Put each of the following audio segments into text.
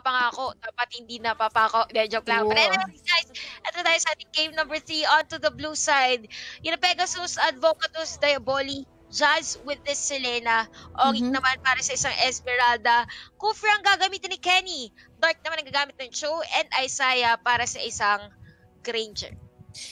pumapangako, dapat hindi napapako. Joke lang. But anyways, guys, ito tayo sa ating game number 3, on to the blue side. Yung Pegasus, Advocatus Diaboli, Jazz with this Selena, Ongik naman para sa isang Esmeralda, Kuffr ang gagamitin ni Kenny, Dark naman ang gagamit ng Chou, and Isaiah para sa isang Granger.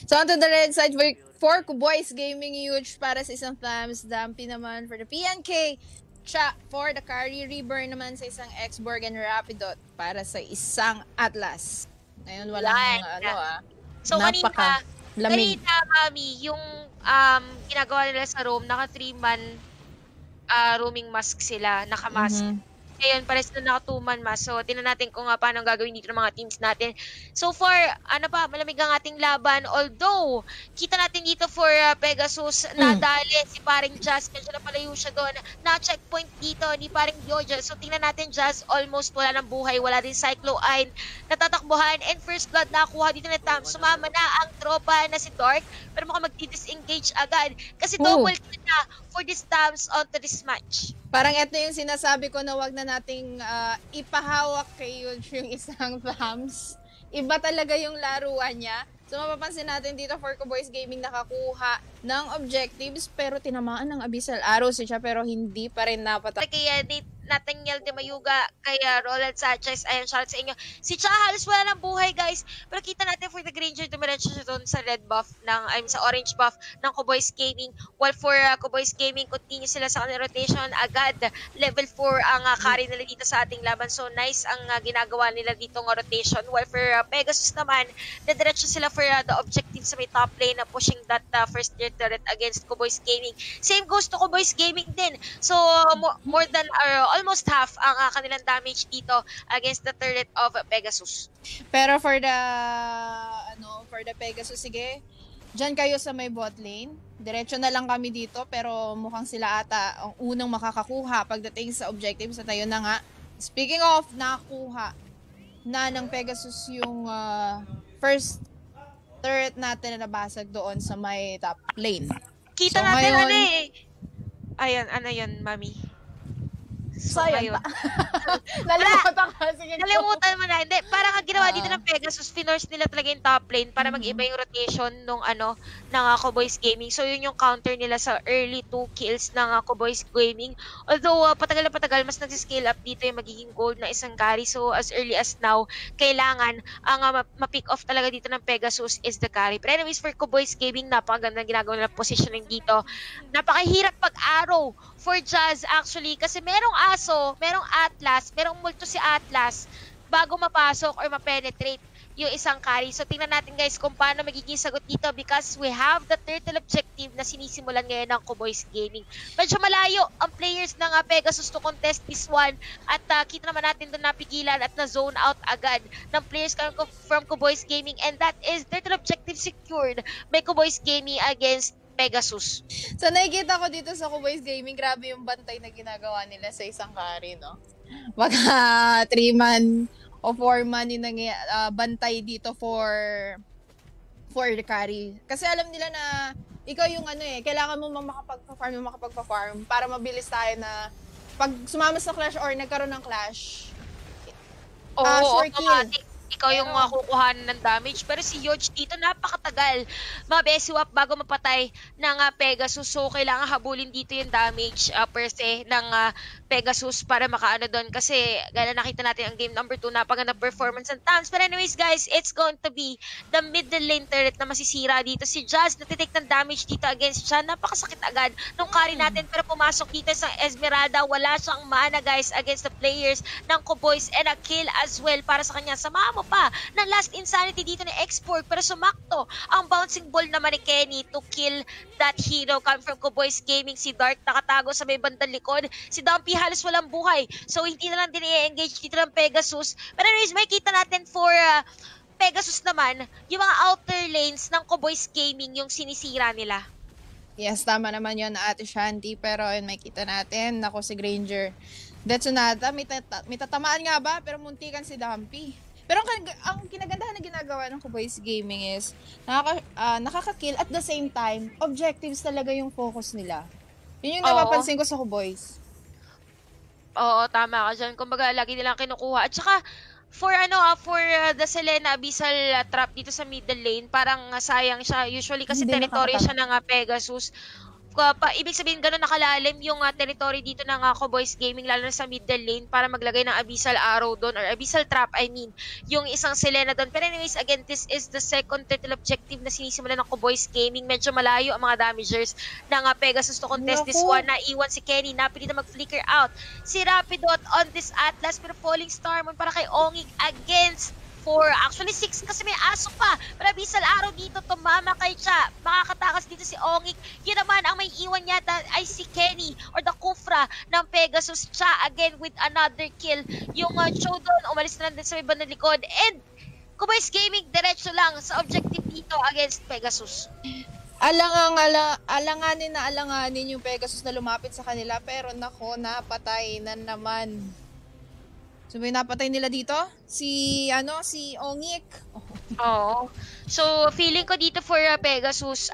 So on to the red side for Kuboys Gaming, Yoch para sa isang Thams, Dumpy naman for the PNK, Chaha for the carry, Reburn naman sa isang X-Borg, and Rapidot para sa isang Atlas. Ngayon walang So napaka lamig. Kanina, Mami, yung ginagawa nila sa room, naka 3-man rooming mask sila, naka-mask. Ngayon, pares na naka 2-man mask. So, tingnan natin kung paano gagawin dito ng mga teams natin. So far, malamig ang ating laban. Although, kita natin dito for Pegasus, nadali si paring Jazz. Medyo na palayo siya doon. Na-checkpoint dito ni paring Yodge. So, tingnan natin Jazz, almost wala ng buhay. Wala din Cycloine. Natatakbuhan. And first blood nakakuha dito na Thams. Sumama na ang tropa na si Dark. Pero mukhang mag-disengage agad. Kasi double kill na for this Thams onto this match. Parang ito yung sinasabi ko na wag na nating ipahawak kay Yoch yung isang Thams. Iba talaga yung laruan niya. So mapapansin natin dito for Kuboys Gaming, nakakuha ng objectives pero tinamaan ng Abisal arrows siya pero hindi pa rin napatak. Kaya Nathaniel de Mayuga, kaya Roland Sanchez, ayan, shout out sa inyo. Si Chaha halos wala ng buhay, guys. Pero kita natin for the Granger, dumiretso siya doon sa red buff, sa orange buff ng Kuboys Gaming. While for Kuboys Gaming, continue sila sa kanilang rotation. Agad, level 4 ang carry nila dito sa ating laban. So, nice ang ginagawa nila dito ng rotation. While for Pegasus naman, nadiretso sila for the objective sa may top lane na pushing that first tier turret against Kuboys Gaming. Same goes to Kuboys Gaming din. So, more than almost half ang kanilang damage dito against the turret of Pegasus. Pero for the Pegasus, sige, diyan kayo sa may bot lane. Diretso na lang kami dito pero mukhang sila ata ang unang makakakuha pagdating sa objectives. Sa tayo na nga. Speaking of, nakuha na ng Pegasus yung first turret natin na nabasag doon sa may top lane. Kita so, natin ngayon, ayan, ano yun, Mami? So, ayun pa. Nalimutan mo na. Hindi, parang ang ginawa dito ng Pegasus, finors nila talaga yung top lane para mag-iba yung rotation nung ng Kuboys Gaming. So, yun yung counter nila sa early 2 kills ng Kuboys Gaming. Although, patagal na patagal, mas nag-scale up dito yung magiging gold na isang carry. So, as early as now, kailangan ang ma-pick off talaga dito ng Pegasus is the carry. But anyways, for Kuboys Gaming, napakaganda ginagawa nila positioning dito. Napakahirap pag-arrow for Jazz actually kasi merong Aso, merong Atlas, merong multo si Atlas bago mapasok or mapenetrate yung isang carry. So, tingnan natin guys kung paano magiging sagot dito because we have the turtle objective na sinisimulan ngayon ng Kuboys Gaming. Medyo malayo ang players ng Pegasus to contest this one at kita naman natin doon napigilan at na-zone out agad ng players from Kuboys Gaming, and that is turtle objective secured by Kuboys Gaming against Pegasus. So, nakikita ko dito sa Kuboys Gaming, grabe yung bantay na ginagawa nila sa isang carry, no? Baka 3-man o 4-man yung bantay dito for the carry. Kasi alam nila na ikaw yung kailangan mo makapagpa-farm para mabilis tayo na pag sumama sa clash or nagkaroon ng clash, sure kill. Ikaw yung makukuhan ng damage. Pero si Yoch dito napakatagal mabesiwap bago mapatay ng Pegasus. So kailangan habulin dito yung damage per se ng Pegasus para makaano doon. Kasi gano'n nakita natin ang game number 2, napaganda performance ng Thams. But anyways guys, it's going to be the middle lane turret na masisira dito. Si Jazz natitake ng damage dito against siya. Napakasakit agad nung carry natin. Pero pumasok dito sa Esmeralda. Wala siyang mana guys against the players ng Kuboys, and a kill as well para sa kanya. Samahan mo pa ng last insanity dito ng X-Borg para sumakto ang bouncing ball naman ni Kenny to kill that hero come from Kuboys Gaming. Si Dark nakatago sa may bandang likod. Si Dumpy halos walang buhay. So, hindi na lang din i-engage dito ng Pegasus. Pero anyways, may kita natin for Pegasus naman, yung mga outer lanes ng Kuboys Gaming yung sinisira nila. Yes, tama naman yun, Ate Shanti. Pero may kita natin, nako si Granger. Death Sonata, may tatamaan nga ba? Pero muntikan si Dumpy. Pero ang kinagandahan na ginagawa ng Kuboys Gaming is nakaka-kill at the same time, objectives talaga yung focus nila. Yun yung napapansin ko sa Kuboys. Oo, tama ka dyan. Kumbaga, lagi nilang kinukuha. At saka, for ano for the Selena Abisal trap dito sa middle lane, parang sayang siya. Usually kasi territory siya ng Pegasus. Ibig sabihin gano'n nakalalim yung territory dito ng Kuboys Gaming, lalo na sa middle lane, para maglagay ng Abisal Arrow doon or Abisal Trap, I mean, yung isang Selena doon. Pero anyways, again, this is the second title objective na sinisimula ng Kuboys Gaming. Medyo malayo ang mga damagers ng Pegasus to contest this one. Naiwan si Kenny, napili na mag-flicker out si Rapidot on this Atlas, pero Falling Star man para kay Ongik against 4. Actually, 6 kasi may aso pa. Pero Abisal Arrow dito, tumama kay Cha. Makakatakas dito si Ongik. Yun naman, ang may iwan yata ay si Kenny or the Kufra ng Pegasus. Cha again with another kill. Yung Chodron, umalis na din sa iba na likod. And Kuboys Gaming, diretso lang sa objective dito against Pegasus. Alanganin yung Pegasus na lumapit sa kanila. Pero nako, napatay na naman. So may napatay nila dito? Si Ongik. Oo. So feeling ko dito for Pegasus,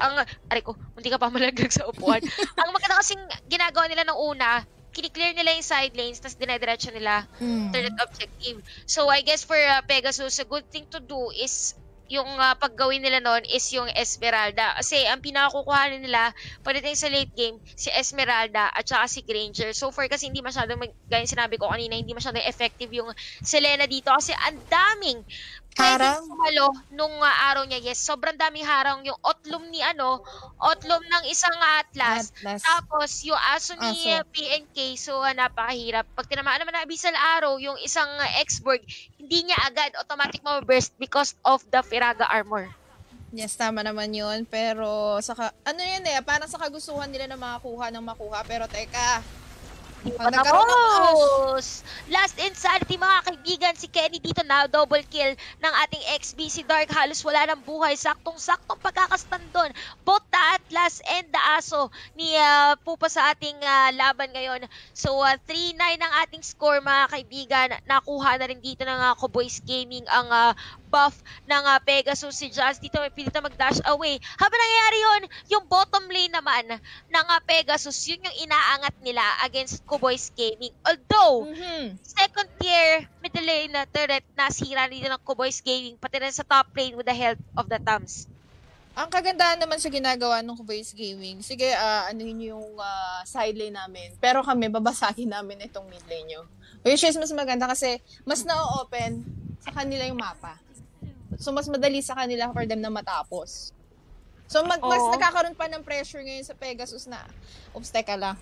munti ka pa malaglag sa upuan. Ang maganda kasing ginagawa nila ng una, kiniklear nila yung side lanes, tapos dinadiretso nila third objective. So I guess for Pegasus, a good thing to do is yung paggawin nila noon is yung Esmeralda. Kasi ang pinakakukuhanin nila pagdating sa late game, si Esmeralda at saka si Granger. So far kasi hindi masyadong, gaya sinabi ko kanina, hindi masyadong effective yung Selena dito. Kasi ang daming pwedeng sumalo nung araw niya. Yes, sobrang daming harang yung otlum ni otlum ng isang Atlas. Tapos yung aso ni PNK. So napakahirap. Pag tinamaan naman na Abisal Arrow, yung isang X-Borg, hindi niya agad automatic ma-burst because of the Firaga armor. Yes, tama naman yun. Pero saka, parang sa kagustuhan nila na makakuha ng makuha. Pero teka, patapos! Last Insanity mga kaibigan, si Kenny dito na double kill ng ating XB. Si Dark halos wala ng buhay, saktong-saktong pagkakastan doon. Both the Atlas and the Aso ni Pupa sa ating laban ngayon. So 3-9 ang ating score mga kaibigan. Nakuha na rin dito ng Kuboys Gaming ang buff ng Pegasus. Si Jazz dito may pilit na mag-dash away. Habang nangyayari yun, yung bottom lane naman ng Pegasus, yun yung inaangat nila against Kuboys Gaming. Although, second tier middle lane na turret nasira dito ng Kuboys Gaming, pati rin sa top lane with the help of the Thams. Ang kagandahan naman sa ginagawa ng Kuboys Gaming, sige, yung side lane namin, pero kami, babasagin namin itong mid lane nyo. Which is mas maganda kasi mas na-open sa kanila yung mapa. So, mas madali sa kanila for them na matapos. So, mas nakakaroon pa ng pressure ngayon sa Pegasus na, teka lang,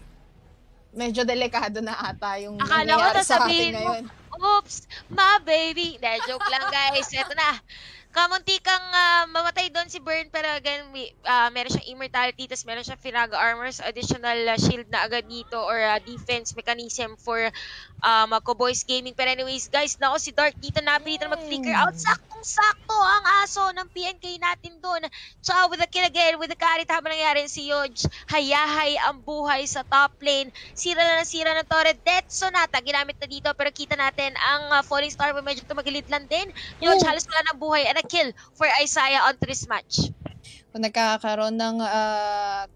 medyo delikado na ata yung nangyayari sa atin ngayon. Oops, my baby. De, joke lang guys. Ito na. Kamunti kang mamatay doon si Burn, pero again, meron siyang immortality, tapos meron siyang Firaga Armors, additional shield na agad dito, or defense mechanism for Kuboys Gaming. Pero anyways, guys, nako si Dark dito napilitan mag-flicker out. Saktong-sakto ang aso ng PNK natin doon. Tsaka with the kill again, with the carry, habang nangyari si Yodge, hayahay ang buhay sa top lane. Sira na sira ng turret. Death Sonata, ginamit na dito, pero kita natin ang Falling Star, medyo tumagilid lang din. Yodge, halos wala ng buhay, and kill for Isaiah on this match. Kung nagkakaroon ng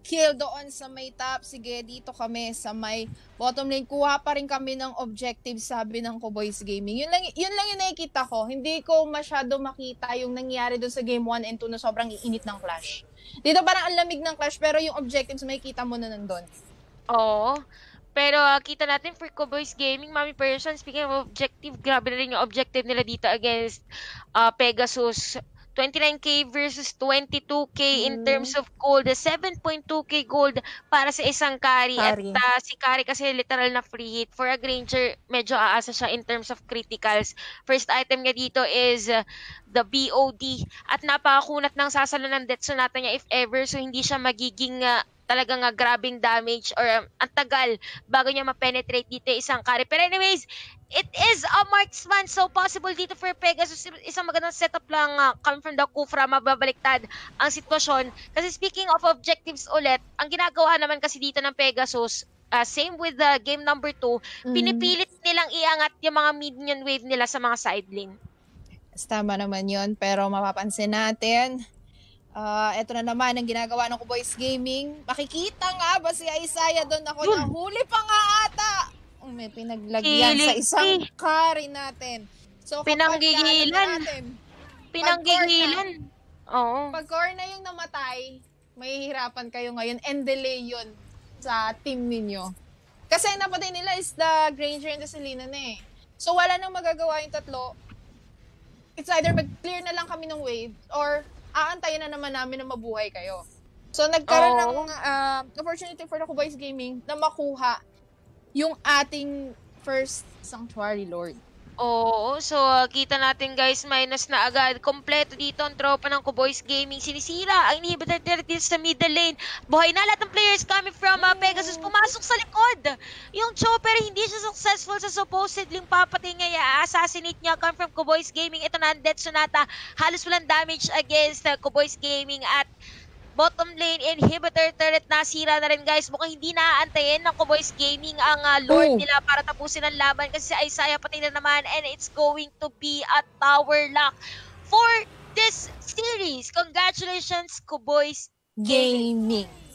kill doon sa may top, sige, dito kami sa may bottom lane, kuha pa rin kami ng objective, sabi ng Kuboys Gaming. Yun lang yung nakikita ko. Hindi ko masyado makita yung nangyari doon sa game 1 and 2 na sobrang iinit ng clash. Dito parang ang lamig ng clash, pero yung objectives makikita mo na nandun. Oo. Pero kita natin for Kuboys Gaming, Mami Person, speaking of objective, grabe na rin yung objective nila dito against Pegasus. 29k versus 22k in terms of gold. 7.2k gold para sa isang carry. At si carry kasi literal na free hit. For a Granger, medyo aasa siya in terms of criticals. First item niya dito is the BOD. At napakakunat ng sasalo ng Death Sonata niya if ever. So hindi siya magiging talagang grabing damage or ang tagal bago niya ma-penetrate dito isang carry. Pero anyways, it is a marksman, so possible dito for Pegasus. Isang magandang setup lang coming from the Kuffr, mababaliktad ang sitwasyon. Kasi speaking of objectives ulit, ang ginagawa naman kasi dito ng Pegasus, same with the game number 2, pinipilit nilang iangat yung mga minion wave nila sa mga side lane. Tama naman yun, pero mapapansin natin, eto na naman ang ginagawa ng Kuboys Gaming. Makikita nga ba si Isaiah doon? Nahuli pa nga ata. May pinaglagyan sa isang carry natin. So, pinanggigilan. Pinanggigilan. Oo. Pag core na yung namatay, mahihirapan kayo ngayon and delay yun sa team ninyo. Kasi napatay nila is the Granger and the Selena na eh. So, wala nang magagawa yung tatlo. It's either mag-clear na lang kami ng wave or aantayin na naman namin na mabuhay kayo. So, nagkaroon ng opportunity for the Kuboys Gaming na makuha yung ating first Sanctuary Lord. Oo, so kita natin guys, minus na agad. Kompleto dito ang tropa ng Kuboys Gaming. Sinisira ang inhibitor dito sa middle lane. Buhay na lahat ng players coming from Pegasus. Pumasok sa likod yung Chou, pero hindi siya successful sa supposedly papatay niya. Assassinate niya come from Kuboys Gaming. Ito na ang Death Sonata. Halos walang damage against Kuboys Gaming at bottom lane inhibitor turret nasira na rin guys. Mukhang hindi naaantayin ng Kuboys Gaming ang Lord nila para tapusin ang laban kasi si Isaiah patay na naman and it's going to be a tower lock for this series. Congratulations Kuboys Gaming!